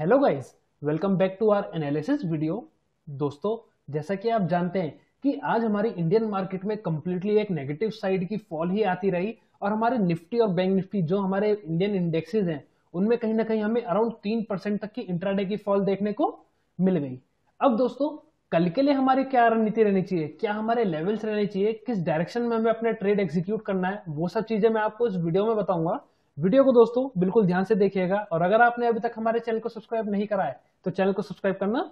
Hello guys, welcome back to our analysis video. दोस्तों, जैसा कि आप जानते हैं कि आज हमारी इंडियन मार्केट में कम्प्लीटली एक नेगेटिव साइड की फॉल ही आती रही और हमारे निफ्टी और बैंक निफ्टी जो हमारे इंडियन इंडेक्सेस हैं उनमें कहीं ना कहीं हमें अराउंड 3% तक की इंट्राडे की फॉल देखने को मिल गई। अब दोस्तों, कल के लिए हमारी क्या रणनीति रहनी चाहिए, क्या हमारे लेवल्स रहने चाहिए, किस डायरेक्शन में हमें अपना ट्रेड एग्जीक्यूट करना है, वो सब चीजें मैं आपको इस वीडियो में बताऊंगा। वीडियो को दोस्तों बिल्कुल ध्यान से देखिएगा और अगर आपने अभी तक हमारे चैनल को सब्सक्राइब नहीं करा है तो चैनल को सब्सक्राइब करना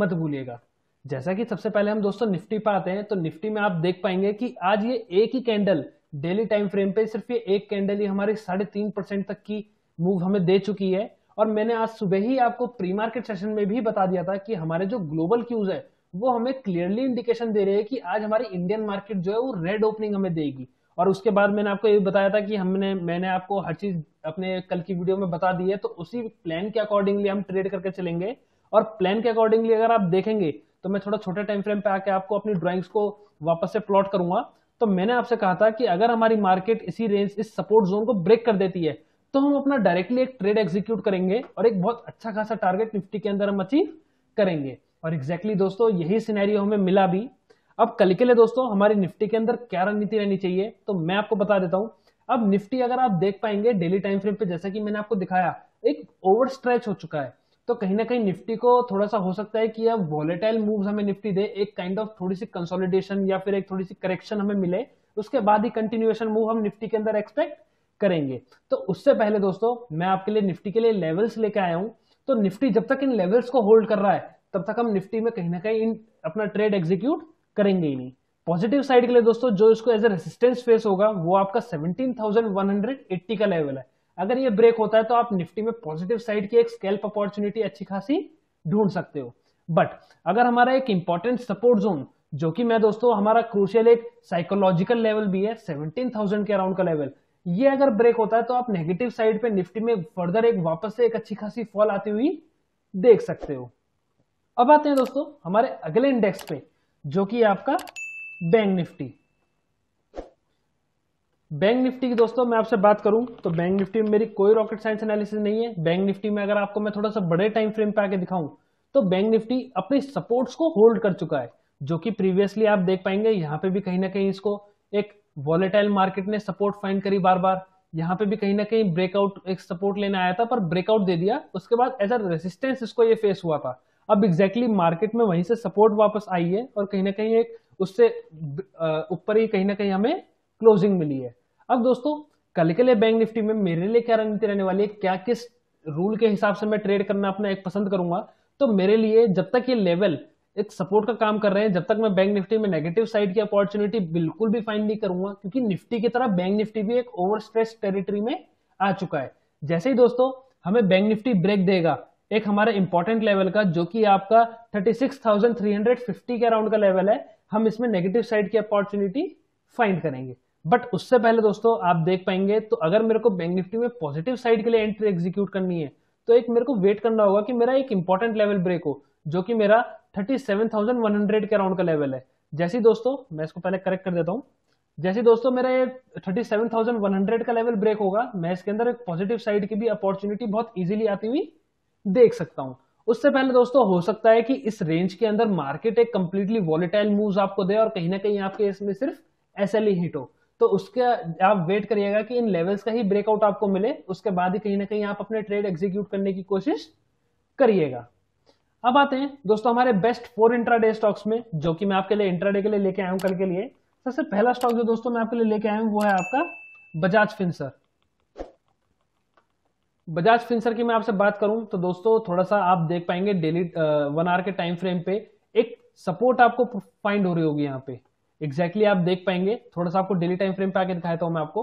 मत भूलिएगा। जैसा कि सबसे पहले हम दोस्तों निफ्टी पर आते हैं तो निफ्टी में आप देख पाएंगे कि आज ये एक ही कैंडल डेली टाइम फ्रेम पे सिर्फ ये एक कैंडल ही हमारे 3.5% तक की मूव हमें दे चुकी है। और मैंने आज सुबह ही आपको प्री मार्केट सेशन में भी बता दिया था कि हमारे जो ग्लोबल क्यूज है वो हमें क्लियरली इंडिकेशन दे रहे हैं कि आज हमारी इंडियन मार्केट जो है वो रेड ओपनिंग हमें देगी। और उसके बाद मैंने आपको ये बताया था कि मैंने आपको हर चीज अपने कल की वीडियो में बता दी है, तो उसी प्लान के अकॉर्डिंगली हम ट्रेड करके चलेंगे। और प्लान के अकॉर्डिंगली अगर आप देखेंगे तो मैं थोड़ा छोटे टाइम फ्रेम पे आके आपको अपनी ड्राइंग्स को वापस से प्लॉट करूंगा। तो मैंने आपसे कहा था कि अगर हमारी मार्केट इसी रेंज, इस सपोर्ट जोन को ब्रेक कर देती है तो हम अपना डायरेक्टली एक ट्रेड एग्जीक्यूट करेंगे और एक बहुत अच्छा खासा टारगेट निफ्टी के अंदर हम अचीव करेंगे। और एग्जैक्टली दोस्तों यही सिनेरियो हमें मिला भी। अब कल के लिए दोस्तों हमारी निफ्टी के अंदर क्या रणनीति रहनी चाहिए तो मैं आपको बता देता हूं। अब निफ्टी अगर आप देख पाएंगे डेली टाइम फ्रेम पे, जैसा कि मैंने आपको दिखाया, एक ओवर स्ट्रेच हो चुका है, तो कहीं ना कहीं निफ्टी को थोड़ा सा हो सकता है कि अब वॉलेटाइल मूव्स हमें निफ्टी दे, एक काइंड ऑफ थोड़ी सी कंसोलिडेशन या फिर एक थोड़ी सी करेक्शन हमें मिले, उसके बाद ही कंटिन्यूएशन मूव हम निफ्टी के अंदर एक्सपेक्ट करेंगे। तो उससे पहले दोस्तों मैं आपके लिए निफ्टी के लिए लेवल्स लेके आया हूं। तो निफ्टी जब तक इन लेवल्स को होल्ड कर रहा है तब तक हम निफ्टी में कहीं ना कहीं अपना ट्रेड एग्जीक्यूट करेंगे ही नहीं। पॉजिटिव साइड के लिए दोस्तों जो इसको एज ए रेजिस्टेंस फेस होगा वो आपका 17,180 का लेवल है। अगर ये ब्रेक होता है तो आप निफ्टी में पॉजिटिव साइड की एक स्कैल्प अपॉर्चुनिटी अच्छी खासी ढूंढ सकते हो। बट अगर हमारा एक इंपॉर्टेंट सपोर्ट जोन, जो कि मैं दोस्तों हमारा क्रूशियल एक साइकोलॉजिकल लेवल भी है, 17,000 के अराउंड का लेवल, ये अगर ब्रेक होता है तो आप नेगेटिव साइड पे निफ्टी में फर्दर एक वापस से एक अच्छी खासी फॉल आती हुई देख सकते हो। अब आते हैं दोस्तों हमारे अगले इंडेक्स पे, जो कि आपका बैंक निफ्टी। बैंक निफ्टी की दोस्तों मैं आपसे बात करूं तो बैंक निफ्टी में मेरी कोई रॉकेट साइंस एनालिसिस नहीं है। बैंक निफ्टी में अगर आपको मैं थोड़ा सा बड़े टाइम फ्रेम पे आके दिखाऊं तो बैंक निफ्टी अपने सपोर्ट्स को होल्ड कर चुका है, जो कि प्रीवियसली आप देख पाएंगे यहाँ पे भी कहीं ना कहीं इसको एक वॉलेटाइल मार्केट ने सपोर्ट फाइंड करी बार बार, यहाँ पे भी कहीं ना कहीं ब्रेकआउट एक सपोर्ट लेने आया था पर ब्रेकआउट दे दिया, उसके बाद एज अ रेजिस्टेंस इसको ये फेस हुआ था। अब एग्जैक्टली मार्केट में वहीं से सपोर्ट वापस आई है और कहीं ना कहीं एक उससे ऊपर ही कहीं ना कहीं हमें क्लोजिंग मिली है। अब दोस्तों कल के लिए बैंक निफ्टी में मेरे लिए क्या रणनीति रहने वाली है, क्या किस रूल के हिसाब से मैं ट्रेड करना अपना एक पसंद करूंगा, तो मेरे लिए जब तक ये लेवल एक सपोर्ट का काम कर रहे हैं जब तक मैं बैंक निफ्टी में नेगेटिव साइड की अपॉर्चुनिटी बिल्कुल भी फाइंड नहीं करूंगा, क्योंकि निफ्टी की तरह बैंक निफ्टी भी एक ओवरस्ट्रेस टेरिटरी में आ चुका है। जैसे ही दोस्तों हमें बैंक निफ्टी ब्रेक देगा एक हमारा इंपॉर्टेंट लेवल का, जो कि आपका 36,350 के अराउंड का लेवल है, हम इसमें नेगेटिव साइड की अपॉर्चुनिटी फाइंड करेंगे। बट उससे पहले दोस्तों आप देख पाएंगे तो अगर मेरे को बैंक निफ्टी में पॉजिटिव साइड के लिए एंट्री एग्जीक्यूट करनी है तो एक मेरे को वेट करना होगा कि मेरा एक इंपॉर्टेंट लेवल ब्रेक हो, जो कि मेरा 37,100 के अराउंड का लेवल है। जैसे दोस्तों मैं इसको पहले करेक्ट कर देता हूँ, जैसे दोस्तों मेरा ये 37,100 का लेवल ब्रेक होगा, मैं इसके अंदर एक पॉजिटिव साइड की भी अपॉर्चुनिटी बहुत ईजिली आती हुई देख सकता हूं। उससे पहले दोस्तों हो सकता है कि इस रेंज के अंदर मार्केट एक कंप्लीटली वॉलेटाइल मूव्स आपको दे और कहीं ना कहीं आपके इसमें सिर्फ एसएलई हिट हो, तो उसका आप वेट करिएगा कि इन लेवल्स का ही ब्रेकआउट आपको मिले, उसके बाद ही कहीं ना कहीं आप अपने ट्रेड एग्जीक्यूट करने की कोशिश करिएगा। अब आते हैं दोस्तों हमारे बेस्ट 4 इंट्राडे स्टॉक्स में, जो कि मैं आपके लिए इंट्राडे के लिए लेके आया हूं कल के लिए। सबसे पहला स्टॉक जो दोस्तों मैं आपके लिए लेके आया हूं वो है आपका बजाज फिनसर्व। बजाज फिनसर्व की मैं आपसे बात करूं तो दोस्तों थोड़ा सा आप देख पाएंगे डेली 1 आवर के टाइम फ्रेम पे एक सपोर्ट आपको फाइंड हो रही होगी यहाँ पे। एग्जैक्टली आप देख पाएंगे, थोड़ा सा आपको डेली टाइम फ्रेम पे आके दिखाता हूं मैं आपको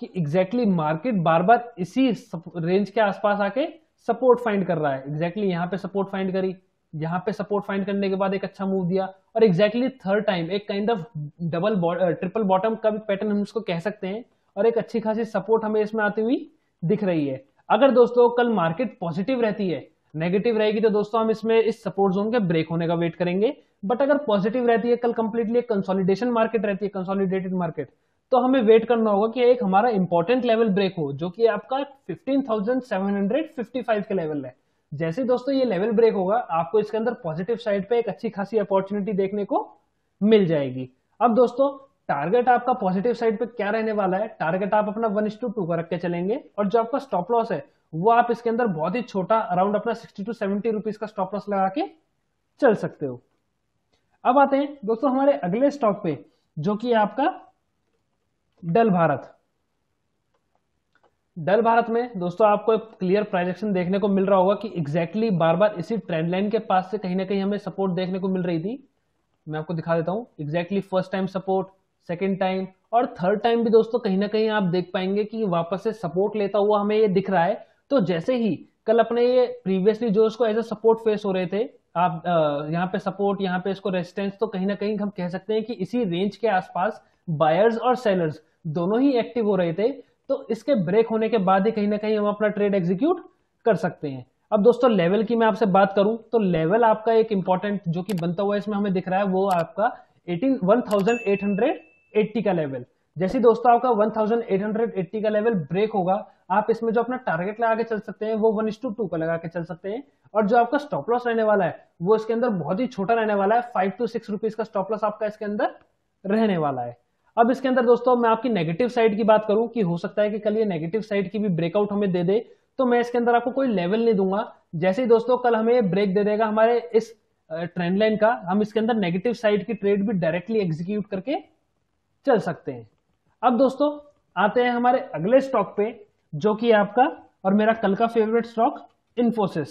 कि एग्जैक्टली मार्केट बार बार इसी रेंज के आसपास आके सपोर्ट फाइंड कर रहा है। एग्जैक्टली यहाँ पे सपोर्ट फाइंड करी, यहाँ पे सपोर्ट फाइंड करने के बाद एक अच्छा मूव दिया और एग्जैक्टली थर्ड टाइम एक kind of double triple bottom का भी पैटर्न हम इसको कह सकते हैं और एक अच्छी खासी सपोर्ट हमें इसमें आती हुई दिख रही है। अगर दोस्तों कल मार्केट पॉजिटिव रहती है, नेगेटिव रहेगी तो दोस्तों हम इसमें इस सपोर्ट जोन के ब्रेक होने का वेट करेंगे। बट अगर पॉजिटिव रहती है, कल कंप्लीटली एक कंसोलिडेशन मार्केट रहती है, कंसोलिडेटेड मार्केट, तो हमें वेट करना होगा कि एक हमारा इंपॉर्टेंट लेवल ब्रेक हो, जो कि आपका 15,755 के लेवल है, जैसे दोस्तों ये लेवल ब्रेक होगा आपको इसके अंदर पॉजिटिव साइड पे एक अच्छी खासी अपॉर्चुनिटी देखने को मिल जाएगी। अब दोस्तों टारगेट आपका पॉजिटिव साइड पे क्या रहने वाला है, टारगेट आप अपना 1:2 का रख के चलेंगे और जो आपका स्टॉप लॉस है वो आप इसके अंदर बहुत ही छोटा अराउंड अपना 60 to 70 रुपीज का स्टॉप लॉस लगा के चल सकते हो। अब आते हैं दोस्तों हमारे अगले स्टॉक पे जो कि आपका डल भारत में दोस्तों आपको एक क्लियर प्राइस एक्शन देखने को मिल रहा होगा कि एग्जैक्टली बार बार इसी ट्रेंड लाइन के पास से कहीं ना कहीं हमें सपोर्ट देखने को मिल रही थी। मैं आपको दिखा देता हूं exactly first time support, second time और थर्ड टाइम भी दोस्तों कहीं ना कहीं आप देख पाएंगे कि वापस से सपोर्ट लेता हुआ हमें ये दिख रहा है। तो जैसे ही कल अपने ये प्रीवियसली जो इसको एज ए सपोर्ट फेस हो रहे थे, आप यहाँ पे सपोर्ट, यहाँ पे इसको रेजिस्टेंस, तो कहीं ना कहीं हम कह सकते हैं कि इसी रेंज के आसपास बायर्स और सेलर्स दोनों ही एक्टिव हो रहे थे। तो इसके ब्रेक होने के बाद ही कहीं ना कहीं हम अपना ट्रेड एग्जीक्यूट कर सकते हैं। अब दोस्तों लेवल की मैं आपसे बात करूं तो लेवल आपका एक इंपॉर्टेंट जो कि बनता हुआ इसमें हमें दिख रहा है वो आपका 1880 का लेवल। जैसे दोस्तों आपका 1880 का लेवल ब्रेक होगा आप इसमें जो अपना टारगेट लगा के चल सकते हैं वो 1:2 का लगा के चल सकते हैं और जो आपका स्टॉप लॉस रहने वाला है वो इसके अंदर बहुत ही छोटा रहने वाला है, 5 to 6 रुपीज का स्टॉप लॉस आपका इसके अंदर रहने वाला है। अब इसके अंदर दोस्तों मैं आपकी नेगेटिव साइड की बात करूं कि हो सकता है कि कल ये नेगेटिव साइड की भी ब्रेकआउट हमें दे दे, तो मैं इसके अंदर आपको कोई लेवल नहीं दूंगा। जैसे ही दोस्तों कल हमें ब्रेक दे देगा हमारे इस ट्रेंड लाइन का, हम इसके अंदर नेगेटिव साइड की ट्रेड भी डायरेक्टली एग्जीक्यूट करके चल सकते हैं। अब दोस्तों आते हैं हमारे अगले स्टॉक पे जो कि आपका और मेरा कल का फेवरेट स्टॉक इन्फोसिस।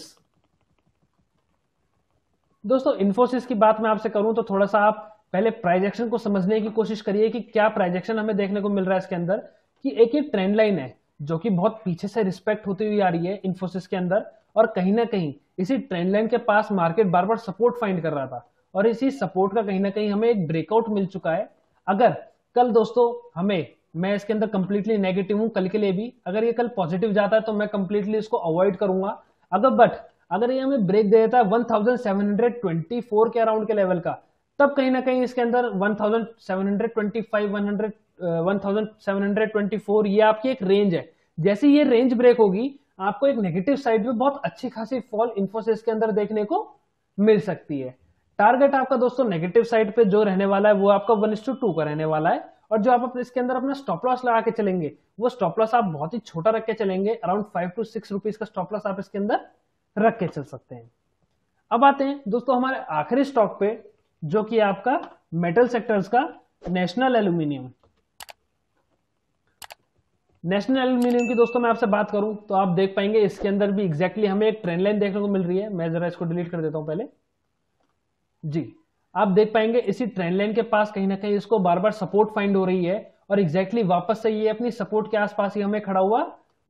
दोस्तों इन्फोसिस की बात मैं आपसे करूं तो थोड़ा सा आप पहले प्राइस एक्शन को समझने की कोशिश करिए कि क्या प्राइस एक्शन हमें देखने को मिल रहा है इसके अंदर, कि एक ही ट्रेंड लाइन है जो कि बहुत पीछे से रिस्पेक्ट होती हुई आ रही है इन्फोसिस के अंदर और कहीं ना कहीं इसी ट्रेंड लाइन के पास मार्केट बार बार सपोर्ट फाइंड कर रहा था और इसी सपोर्ट का कहीं ना कहीं हमें एक ब्रेकआउट मिल चुका है। अगर कल दोस्तों हमें, मैं इसके अंदर कंप्लीटली नेगेटिव हूं कल के लिए भी, अगर ये कल पॉजिटिव जाता है तो मैं कंप्लीटली इसको अवॉइड करूंगा। अगर ये हमें ब्रेक दे देता है 1724 के अराउंड के लेवल का, तब कहीं ना कहीं इसके अंदर 1725 1724 ये आपकी एक रेंज है। जैसे ये रेंज ब्रेक होगी आपको एक नेगेटिव साइड पे बहुत अच्छी खासी फॉल इन्फोसिस के अंदर देखने को मिल सकती है। टारगेट आपका दोस्तों नेगेटिव साइड पे जो रहने वाला है वो आपका 1:2 का रहने वाला है और जो आप इसके अंदर अपना स्टॉप लॉस लगा के चलेंगे वो स्टॉप लॉस आप बहुत ही छोटा रख के चलेंगे, अराउंड 5 to 6 रुपीज का स्टॉप लॉस आप इसके अंदर रख के चल सकते हैं। अब आते हैं दोस्तों हमारे आखिरी स्टॉक पे जो कि आपका मेटल सेक्टर्स का नेशनल एल्यूमिनियम की दोस्तों मैं आपसे बात करूं तो आप देख पाएंगे इसके अंदर भी एग्जैक्टली हमें एक ट्रेंड लाइन देखने को मिल रही है। मैं जरा इसको डिलीट कर देता हूं पहले जी। आप देख पाएंगे इसी ट्रेंड लाइन के पास कहीं ना कहीं इसको बार बार सपोर्ट फाइंड हो रही है और एग्जैक्टली वापस से ये अपनी सपोर्ट के आसपास ही हमें खड़ा हुआ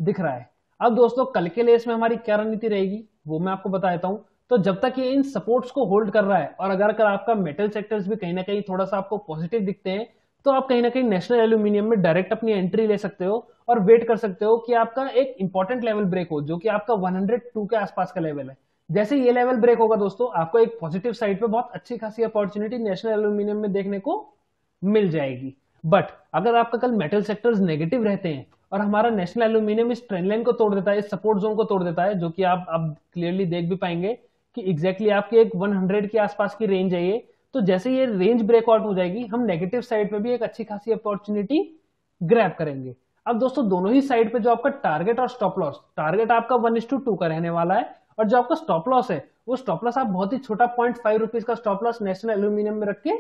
दिख रहा है। अब दोस्तों कल के लिए इसमें हमारी क्या रणनीति रहेगी वो मैं आपको बता देता हूं। तो जब तक ये इन सपोर्ट्स को होल्ड कर रहा है और अगर आपका मेटल सेक्टर्स भी कहीं ना कहीं थोड़ा सा आपको पॉजिटिव दिखते हैं तो आप कहीं ना कहीं नेशनल एल्यूमिनियम में डायरेक्ट अपनी एंट्री ले सकते हो और वेट कर सकते हो कि आपका एक इंपॉर्टेंट लेवल ब्रेक हो जो कि आपका 102 के आसपास का लेवल है। जैसे ये लेवल ब्रेक होगा दोस्तों आपको एक पॉजिटिव साइड पे बहुत अच्छी खासी अपॉर्चुनिटी नेशनल एल्यूमिनियम में देखने को मिल जाएगी। बट अगर आपका कल मेटल सेक्टर्स नेगेटिव रहते हैं और हमारा नेशनल एल्यूमिनियम इस ट्रेंड लाइन को तोड़ देता है, इस सपोर्ट जोन को तोड़ देता है, जो कि आप क्लियरली देख भी पाएंगे कि एग्जैक्टली आपके एक 100 के आसपास की रेंज है ये। तो जैसे ये रेंज ब्रेकआउट हो जाएगी हम नेगेटिव साइड पे भी एक अच्छी खासी अपॉर्चुनिटी ग्रैब करेंगे। अब दोस्तों दोनों ही साइड पे जो आपका टारगेट और स्टॉप लॉस, टारगेट आपका 1:2 का रहने वाला है और जो आपका स्टॉप लॉस है वो स्टॉप लॉस आप बहुत ही छोटा 0.5 रुपीज का स्टॉप लॉस नेशनल एल्यूमिनियम में रख के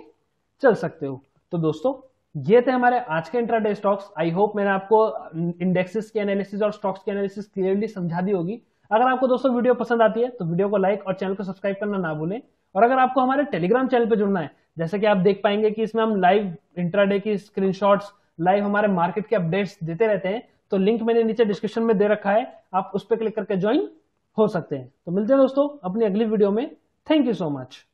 चल सकते हो। तो दोस्तों ये थे हमारे आज के इंट्राडे स्टॉक्स। आई होप मैंने आपको इंडेक्सेस के एनालिसिस और स्टॉक्स के एनालिसिस क्लियरली समझा दी होगी। अगर आपको दोस्तों वीडियो पसंद आती है तो वीडियो को लाइक और चैनल को सब्सक्राइब करना ना भूलें। और अगर आपको हमारे टेलीग्राम चैनल पे जुड़ना है, जैसे कि आप देख पाएंगे कि इसमें हम लाइव इंट्राडे की स्क्रीनशॉट्स, लाइव हमारे मार्केट के अपडेट्स देते रहते हैं, तो लिंक मैंने नीचे डिस्क्रिप्शन में दे रखा है, आप उस पर क्लिक करके ज्वाइन हो सकते हैं। तो मिलते हैं दोस्तों अपनी अगली वीडियो में। Thank you so much.